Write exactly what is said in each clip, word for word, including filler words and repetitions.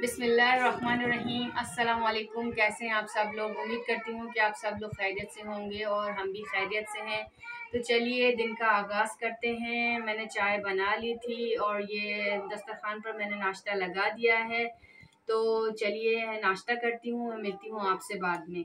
बिस्मिल्लाहिर्रहमानिर्रहीम। अस्सलाम वालेकुम। कैसे हैं आप सब लोग? उम्मीद करती हूँ कि आप सब लोग खैरियत से होंगे और हम भी खैरियत से हैं। तो चलिए दिन का आगाज़ करते हैं। मैंने चाय बना ली थी और ये दस्तरखान पर मैंने नाश्ता लगा दिया है। तो चलिए नाश्ता करती हूँ, मिलती हूँ आपसे बाद में।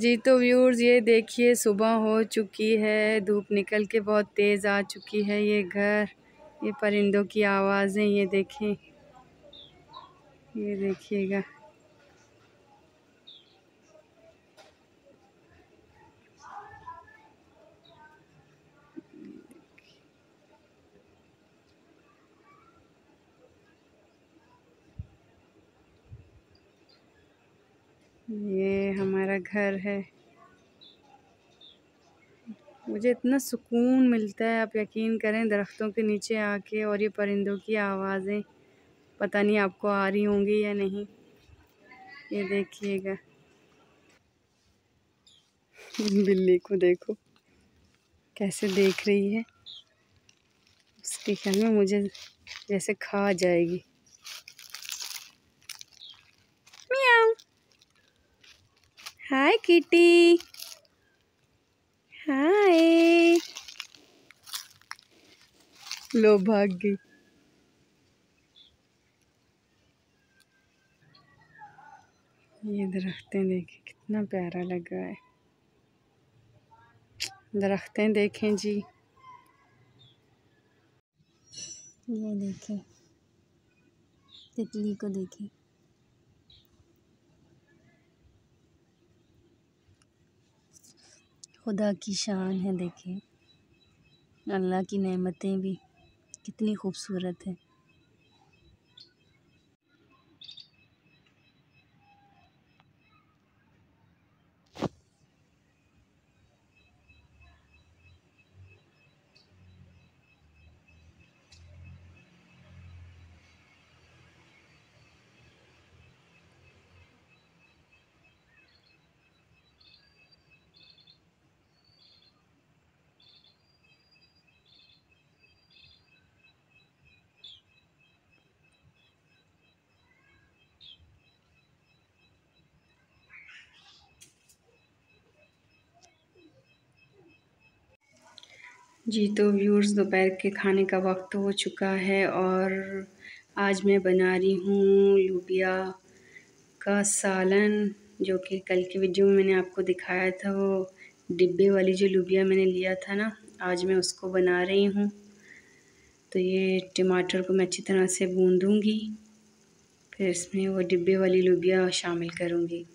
जी तो व्यूअर्स, ये देखिए सुबह हो चुकी है, धूप निकल के बहुत तेज़ आ चुकी है। ये घर, ये परिंदों की आवाज़ें, ये देखें, ये देखिएगा। ये हमारा घर है। मुझे इतना सुकून मिलता है, आप यकीन करें, दरख्तों के नीचे आके। और ये परिंदों की आवाज़ें पता नहीं आपको आ रही होंगी या नहीं, ये देखिएगा। बिल्ली को देखो कैसे देख रही है, उसके ख्याल में मुझे जैसे खा जाएगी। हाय किटी, हाय। लो भाग गई। ये दरख्तें देखें, कितना प्यारा लगा है। दरख्तें देखें जी, ये देखें, तितली को देखें। खुदा की शान है, देखें अल्लाह की नेमतें भी कितनी खूबसूरत है। जी तो व्यूअर्स, दोपहर के खाने का वक्त हो चुका है और आज मैं बना रही हूँ लूबिया का सालन, जो कि कल की वीडियो में मैंने आपको दिखाया था। वो डिब्बे वाली जो लूबिया मैंने लिया था ना, आज मैं उसको बना रही हूँ। तो ये टमाटर को मैं अच्छी तरह से भून दूँगी, फिर इसमें वो डिब्बे वाली लूबिया शामिल करूँगी।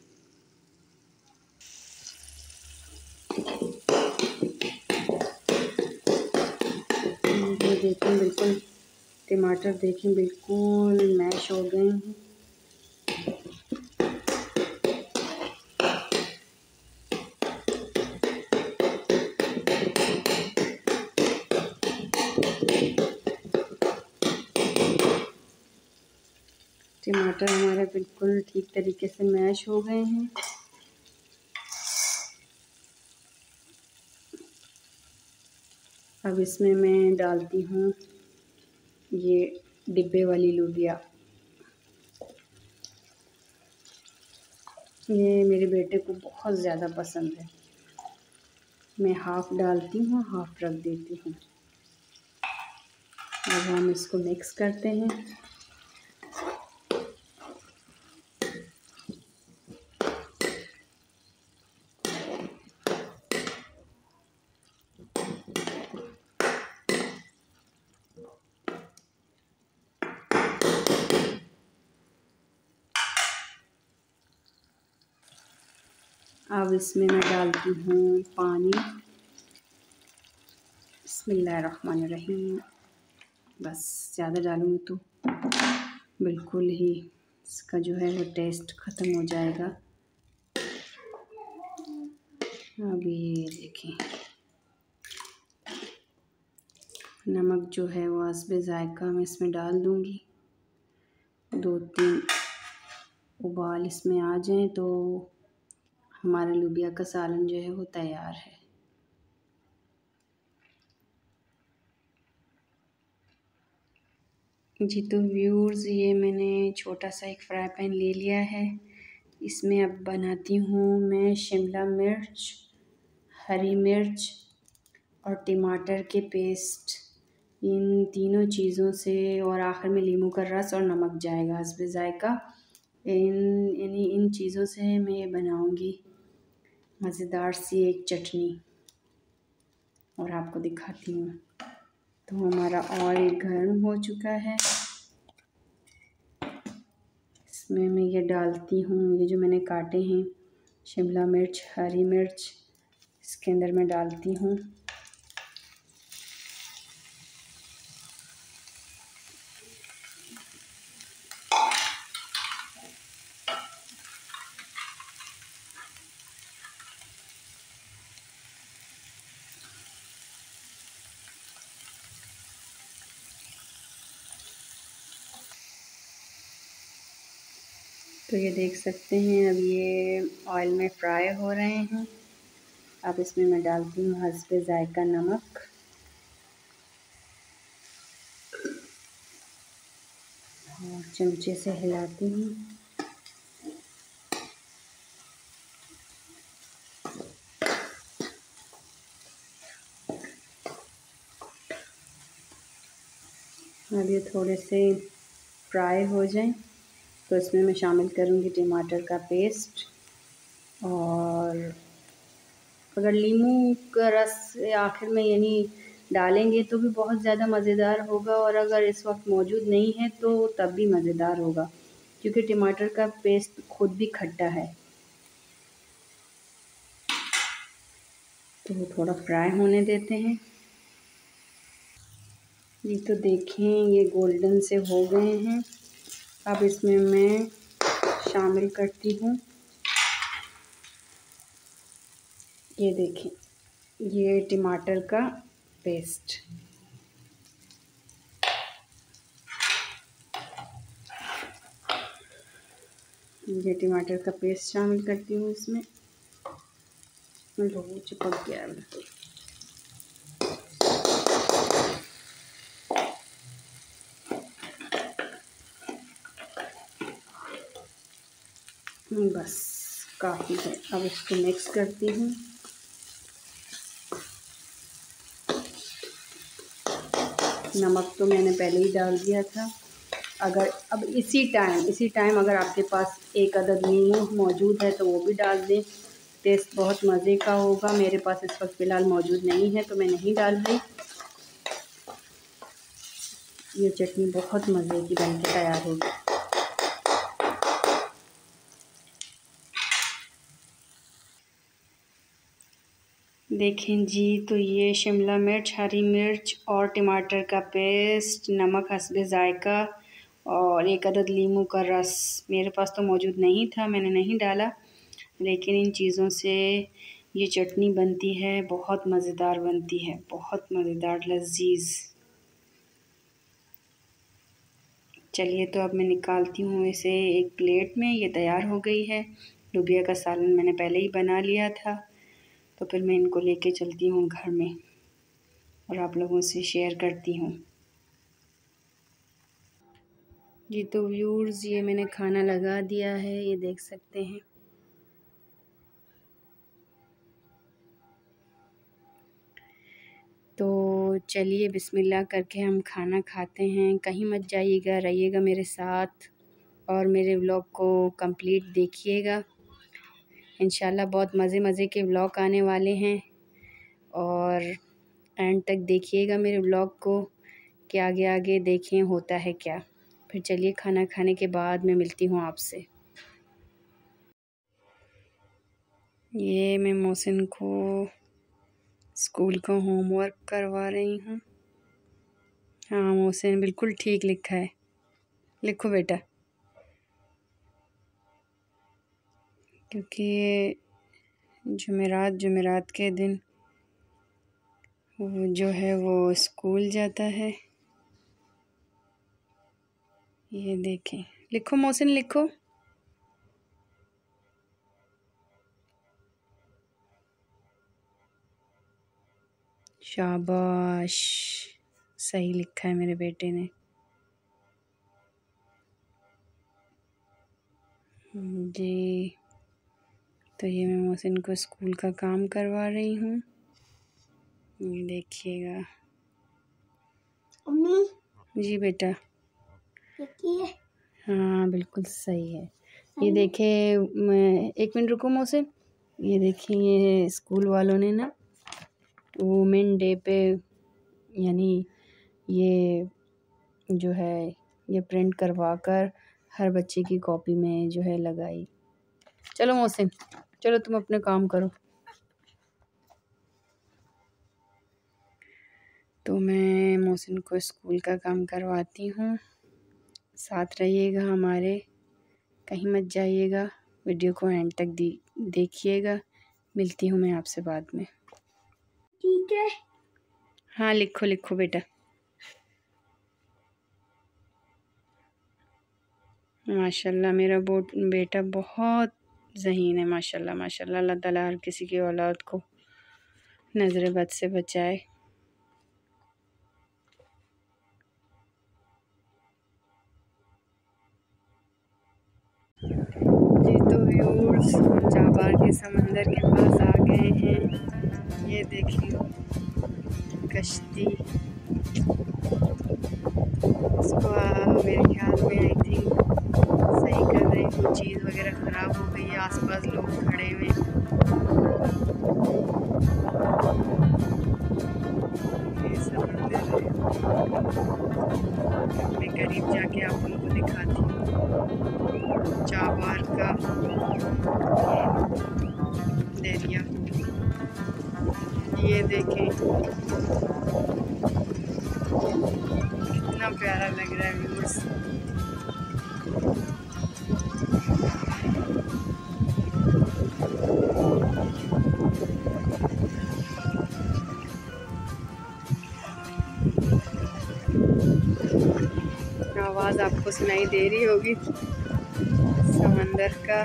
देखें बिल्कुल, टमाटर देखें बिल्कुल मैश हो गए हैं। टमाटर हमारे बिल्कुल ठीक तरीके से मैश हो गए हैं। अब इसमें मैं डालती हूँ ये डिब्बे वाली लूबिया। ये मेरे बेटे को बहुत ज़्यादा पसंद है। मैं हाफ़ डालती हूँ, हाफ़ रख देती हूँ। अब हम इसको मिक्स करते हैं। अब इसमें मैं डालती हूँ पानी। बिस्मिल्लाहिर्रहमानिर्रहीम। बस ज़्यादा डालूँगी तो बिल्कुल ही इसका जो है वो टेस्ट ख़त्म हो जाएगा। अब ये देखें, नमक जो है वो हस्बे जायका मैं इसमें डाल दूँगी। दो तीन उबाल इसमें आ जाएं तो हमारा लूबिया का सालन जो है वो तैयार है। जी तो व्यूअर्स, ये मैंने छोटा सा एक फ्राई पैन ले लिया है। इसमें अब बनाती हूँ मैं शिमला मिर्च, हरी मिर्च और टमाटर के पेस्ट, इन तीनों चीज़ों से, और आखिर में नींबू का रस और नमक जाएगा हस्ब जायका। इन यानी इन चीज़ों से मैं ये बनाऊँगी मज़ेदार सी एक चटनी और आपको दिखाती हूँ। तो हमारा ऑयल गर्म हो चुका है, इसमें मैं ये डालती हूँ, ये जो मैंने काटे हैं शिमला मिर्च, हरी मिर्च, इसके अंदर मैं डालती हूँ। तो ये देख सकते हैं अब ये ऑयल में फ्राई हो रहे हैं। अब इसमें मैं डालती हूँ हस्बे जायका नमक, और चमचे से हिलाती हूँ। अब ये थोड़े से फ्राई हो जाएं तो इसमें मैं शामिल करूंगी टमाटर का पेस्ट, और अगर नींबू का रस आखिर में यानी डालेंगे तो भी बहुत ज़्यादा मज़ेदार होगा, और अगर इस वक्त मौजूद नहीं है तो तब भी मज़ेदार होगा, क्योंकि टमाटर का पेस्ट खुद भी खट्टा है। तो थोड़ा फ्राई होने देते हैं। ये तो देखें ये गोल्डन से हो गए हैं। अब इसमें मैं शामिल करती हूँ, ये देखें, ये टमाटर का पेस्ट। ये टमाटर का पेस्ट शामिल करती हूँ इसमें। लोगों चिपक गया बिल्कुल। बस काफ़ी है, अब इसको मिक्स करती हूँ। नमक तो मैंने पहले ही डाल दिया था। अगर अब इसी टाइम इसी टाइम अगर आपके पास एक अदद नींबू मौजूद है तो वो भी डाल दें, टेस्ट बहुत मज़े का होगा। मेरे पास इस वक्त फ़िलहाल मौजूद नहीं है तो मैं नहीं डाल रही। ये चटनी बहुत मज़े की बनके तैयार होगी। देखें जी, तो ये शिमला मिर्च, हरी मिर्च और टमाटर का पेस्ट, नमक हस्बे जायका और एक अदद नींबू का रस मेरे पास तो मौजूद नहीं था, मैंने नहीं डाला, लेकिन इन चीज़ों से ये चटनी बनती है, बहुत मज़ेदार बनती है, बहुत मज़ेदार लजीज। चलिए तो अब मैं निकालती हूँ इसे एक प्लेट में। ये तैयार हो गई है। लूबिया का सालन मैंने पहले ही बना लिया था, तो फिर मैं इनको लेके चलती हूँ घर में और आप लोगों से शेयर करती हूँ। जी तो व्यूअर्स, ये मैंने खाना लगा दिया है, ये देख सकते हैं। तो चलिए बिस्मिल्लाह करके हम खाना खाते हैं। कहीं मत जाइएगा, रहिएगा मेरे साथ और मेरे व्लॉग को कंप्लीट देखिएगा। इंशाल्लाह बहुत मज़े मज़े के व्लॉग आने वाले हैं, और एंड तक देखिएगा मेरे व्लॉग को कि आगे आगे देखें होता है क्या। फिर चलिए खाना खाने के बाद मैं मिलती हूँ आपसे। ये मैं मोहसिन को स्कूल का होमवर्क करवा रही हूँ। हाँ मोहसिन, बिल्कुल ठीक लिखा है, लिखो बेटा, क्योंकि ये जुमेरात जुमेरात के दिन वो जो है वो स्कूल जाता है। ये देखें, लिखो मोहसिन लिखो। शाबाश, सही लिखा है मेरे बेटे ने। जी तो ये मैं मोहसिन को स्कूल का काम करवा रही हूँ, ये देखिएगा। मम्मी जी बेटा, हाँ बिल्कुल सही है। ये देखिए, मैं एक मिनट रुको मोहसिन, ये देखिए स्कूल वालों ने ना वुमेन डे पे यानी ये जो है ये प्रिंट करवा कर हर बच्चे की कॉपी में जो है लगाई। चलो मोहसिन, चलो तुम अपने काम करो। तो मैं मोहसिन को स्कूल का काम करवाती हूँ। साथ रहिएगा हमारे, कहीं मत जाइएगा, वीडियो को एंड तक दी देखिएगा। मिलती हूँ मैं आपसे बाद में, ठीक है? हाँ लिखो लिखो बेटा, माशाल्लाह मेरा बोट बेटा बहुत ज़हीन है, माशाल्लाह माशाल्लाह। अल्लाह ताला हर किसी की औलाद को नज़र बद से बचाए। जी तो व्यूअर्स, चाहबार के समंदर के पास आ गए हैं। ये देखिए कश्ती, इसको मेरे ख्याल में आई थी सही कर रही हूँ, चीज़ वगैरह ख़राब हो गई है, आसपास लोग खड़े हुए हैं। मैं करीब जाके आप लोगों को दिखाती हूँ चाहबार का दरिया। ये देखें कितना प्यारा लग रहा है व्यूअर्स। आवाज़ आपको सुनाई दे रही होगी समंदर का,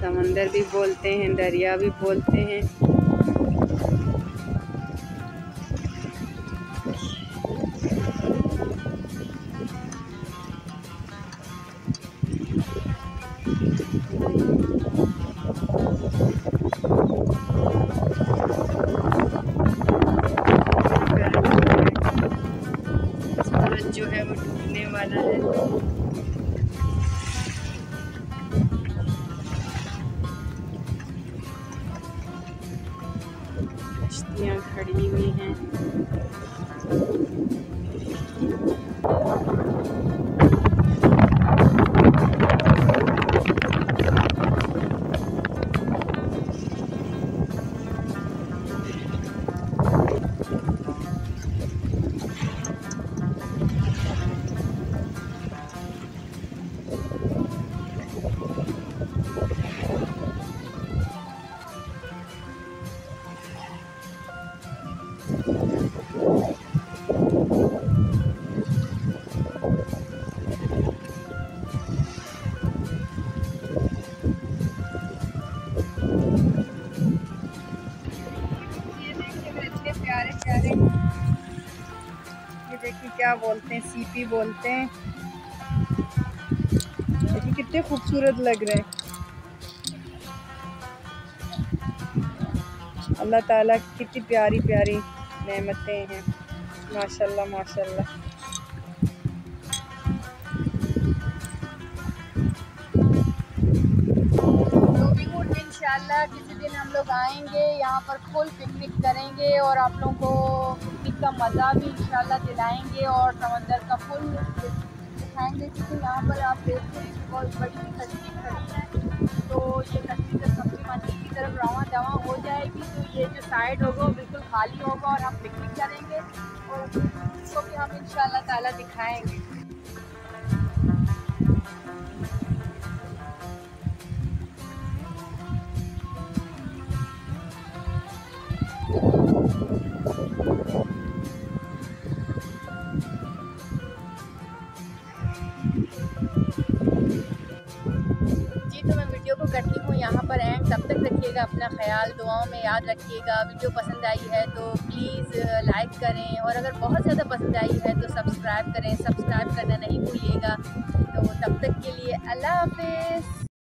समंदर भी बोलते हैं, दरिया भी बोलते हैं। जो है वो डूबने वाला है। कश्तियाँ खड़ी हुई हैं। क्या बोलते हैं, सीपी बोलते हैं। देखिए कितने खूबसूरत लग रहे हैं। अल्लाह ताला की कितनी प्यारी प्यारी नेमतें हैं, माशाल्लाह माशाल्लाह। इंशाल्लाह किसी दिन हम लोग आएंगे यहाँ पर, फुल पिकनिक करेंगे और आप लोगों को पिकनिक का मज़ा भी इंशाल्लाह दिलाएंगे और समंदर का फुल दिखाएंगे। क्योंकि यहाँ पर आप देखते हैं बहुत बड़ी कश्ती खड़ी है, तो ये कश्ती जब सब्जी मंडी की तरफ रवां दवा हो जाएगी तो ये जो साइड होगा बिल्कुल खाली होगा और हम पिकनिक करेंगे और उसको भी हम इंशाल्लाह ताला दिखाएँगे। जी तो मैं वीडियो को करती हूँ यहाँ पर एंड, तब तक ख्याल रखिएगा, अपना ख्याल दुआओं में याद रखिएगा। वीडियो पसंद आई है तो प्लीज़ लाइक करें, और अगर बहुत ज़्यादा पसंद आई है तो सब्सक्राइब करें, सब्सक्राइब करना नहीं भूलिएगा। तो तब तक के लिए अल्लाह हाफ़िज़।